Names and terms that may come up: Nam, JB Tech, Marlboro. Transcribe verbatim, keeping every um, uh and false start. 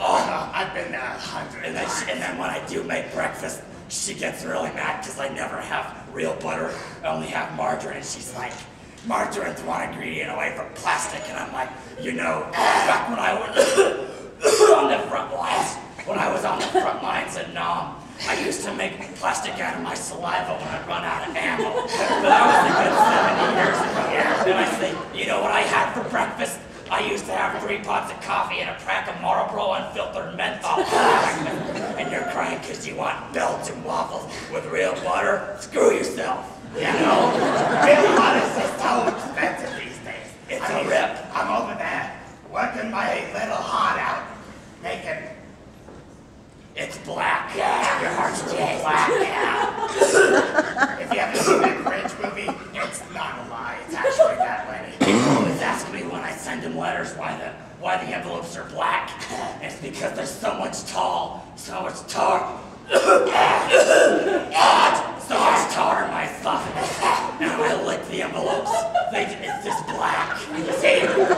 Oh, I've been there a hundred times. And then when I do make breakfast, she gets really mad because I never have real butter. I only have margarine. And she's like, margarine's one ingredient away from plastic. And I'm like, you know, back when I was on the front lines, when I was on the front lines at Nam, I used to make plastic out of my saliva when I'd run out of ammo. But I was thinking of seventy years ago. And I say, you know what I had for breakfast? I used to have three pots of coffee and a pack of Marlboro unfiltered menthol. And you're crying because you want Belgian waffles with real butter? Screw yourself, you know? Real butter's just so expensive these days. It's I a mean, rip. I'm over there, working my little heart out, making... It's black. Yeah. Your heart's really yes. black. Yeah. If you haven't seen that French movie, it's not a lie. It's actually that way. Always ask me when I send him letters why the why the envelopes are black. It's because there's so much tar, so much tar, so much tar in my esophagus. And when I lick the envelopes, they, it's just black. See?